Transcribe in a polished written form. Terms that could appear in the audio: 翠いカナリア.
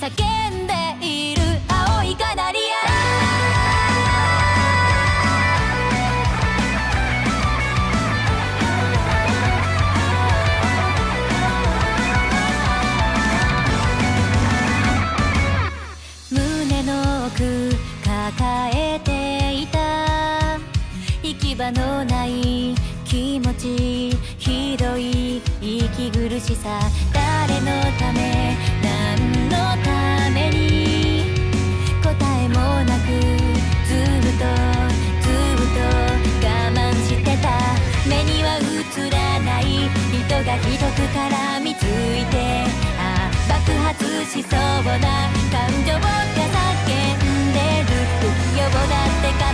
叫んでいる青いカナリア。胸の奥抱えていた行き場のない気持ち、ひどい息苦しさ、誰のため何のために答えもなくずっとずっと我慢してた。目には映らない人がひどく絡みついて、あ、爆発しそうな感情が叫んでる。不器用だって